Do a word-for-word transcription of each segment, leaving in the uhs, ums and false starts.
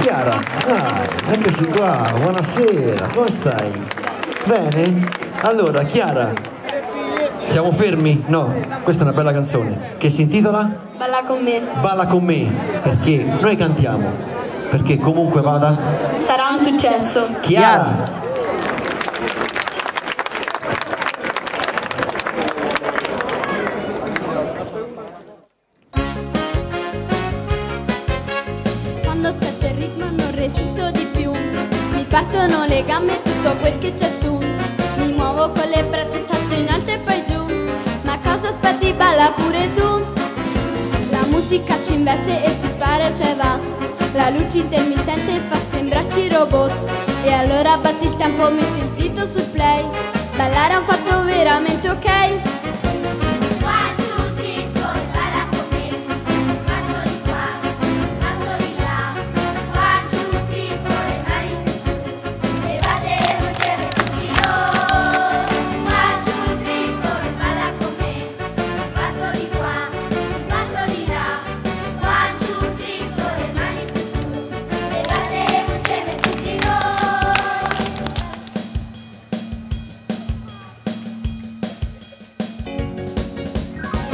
Chiara, ah, eccoci qua, buonasera, come stai? Bene? Allora, Chiara, siamo fermi? No, questa è una bella canzone che si intitola? Balla con me. Balla con me, perché noi cantiamo, perché comunque vada sarà un successo. Chiara! Quando sento il ritmo non resisto di più, mi partono le gambe e tutto quel che c'è su, mi muovo con le braccia, salto in alto e poi giù, ma cosa aspetti, balla pure tu. La musica ci investe e ci spara se va, la luce intermittente fa sembrarci robot, e allora batti il tempo, metti il dito sul play, ballare è un fatto veramente ok.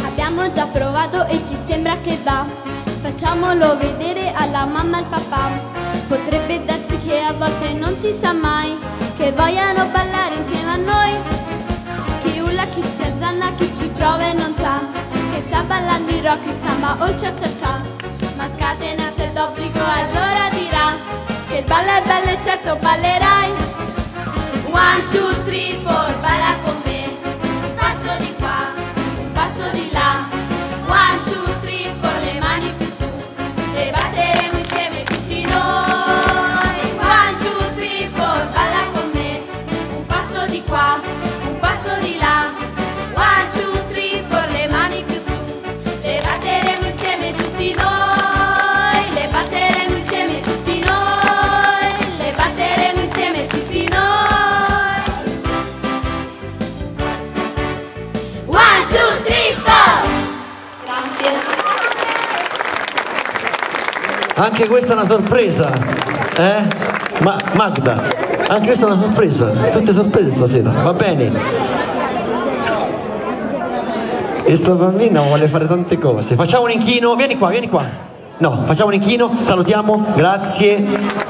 Abbiamo già provato e ci sembra che va, facciamolo vedere alla mamma e al papà. Potrebbe darsi che a volte non si sa mai che vogliano ballare insieme a noi. Chi urla, chi si azzanna, chi ci prova e non sa che sta ballando il rock, il samba o il cia cia cia. Ma scatena se d'obbligo allora dirà che il ballo è bello e certo ballerai. One, two, three, four, balla con me. Anche questa è una sorpresa, eh? Ma Magda, anche questa è una sorpresa, tutte sorprese stasera, va bene? E sto bambino vuole fare tante cose, facciamo un inchino, vieni qua, vieni qua, no, facciamo un inchino, salutiamo, grazie.